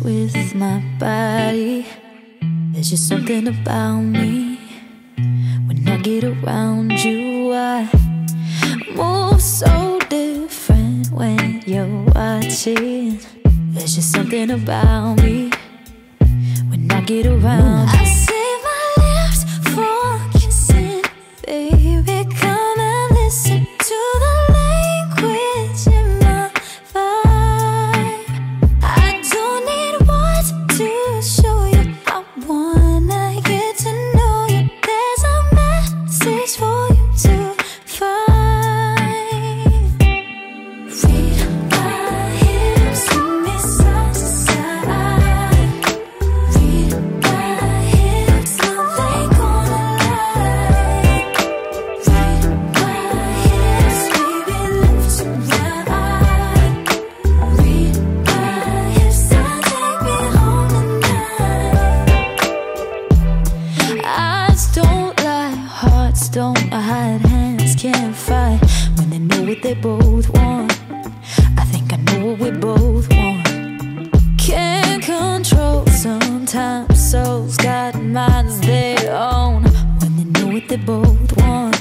dance with my body. There's just something about me. When I get around you, I move so different when you're watching. There's just something about me. When I get around you, I save my lips for kissing. Baby, come and listen to the language in my vibe. I don't need words to show you. I wanna get to know you. There's a message for you to find. Read my hips, give me sun to sky. Read my hips, now they gonna lie. Read my hips, baby, left to right. Read my hips, now take me home tonight. Eyes don't lie, hearts don't hide, hands can't fight. When they know what they both want, I think I know what we both want. Can't control sometimes, souls got minds they own. When they know what they both want,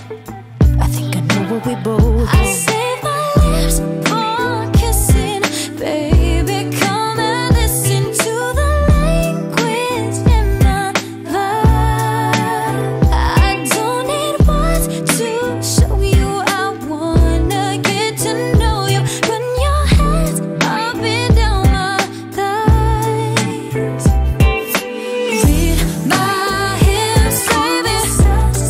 I think I know what we both want. I save my lips for kissing. Baby, come and listen to the language in my vibe. I don't need words to show you. I wanna get to know you. When your hands up and down my thighs. Read my hips, baby. Sun to sky.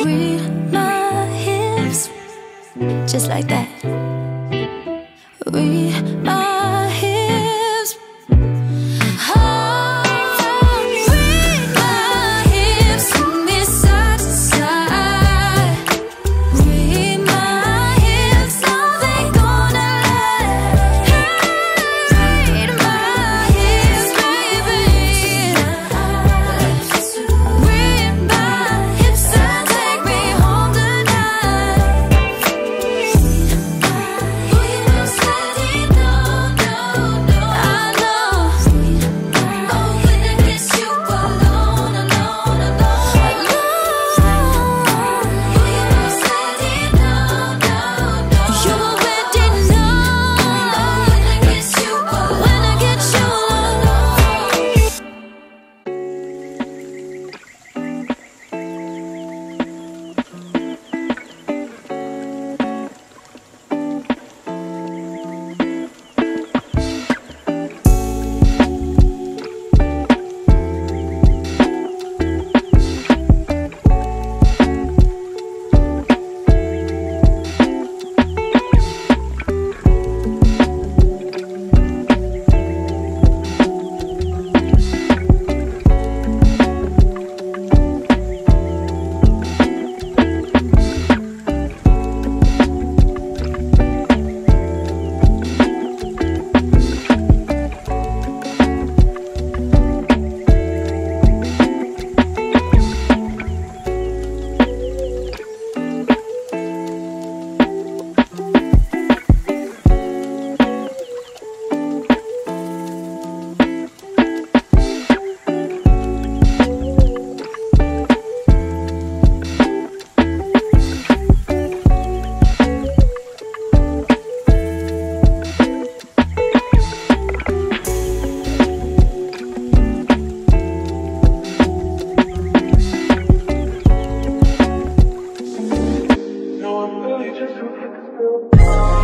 Ooh. Read my hips, now they gonna lie. Now, baby, read my hips, baby, left to right. Read my hips, and take me home tonight. Boy, you already know. You know. Oh, when I get you alone, alone, alone. Boy, you already know. You already know. Oh, when I get you alone, alone. Read my hips, just like that. Read my hips. Read my hips, give me sun to sky. Read my hips, now they gonna lie. Read my hips, baby. Read my hips, and take me home tonight. Boy, you already know. I know. Oh, when I get you alone, alone, alone. Boy, you already know. You already know. Oh, when I get you alone, when I get you alone. No, I'm really just